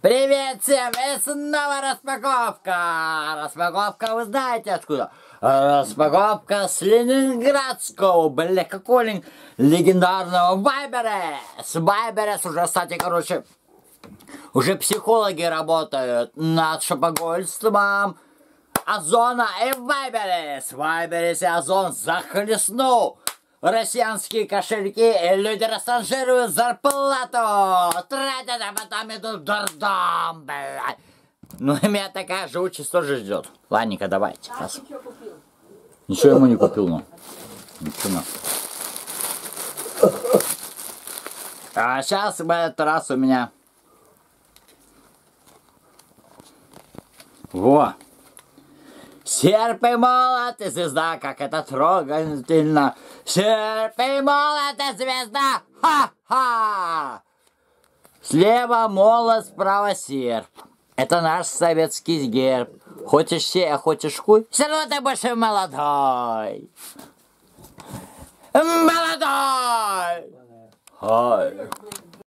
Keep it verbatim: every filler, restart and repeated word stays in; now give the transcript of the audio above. Привет всем! И снова распаковка! Распаковка, вы знаете откуда? Распаковка с ленинградского, бля, какого легендарного Wildberries! Wildberries уже, кстати, короче, уже психологи работают над шопоголистом Озона и Wildberries! Wildberries и Озон захлестнул россиянские кошельки, и люди растранжируют зарплату, тратят, а потом идут в дурдом, блядь. Ну, меня такая же участь тоже ждет. Ладненько, давайте. А ты что купил? Ничего ему не купил, ну. Ничего. А сейчас в этот раз у меня... Во! Серп и молот и звезда, как это трогательно. Серп и молот и звезда, ха-ха! Слева молот, справа серп. Это наш советский герб. Хочешь сей, а хочешь хуй? Все равно ты больше молодой. Молодой! Ой.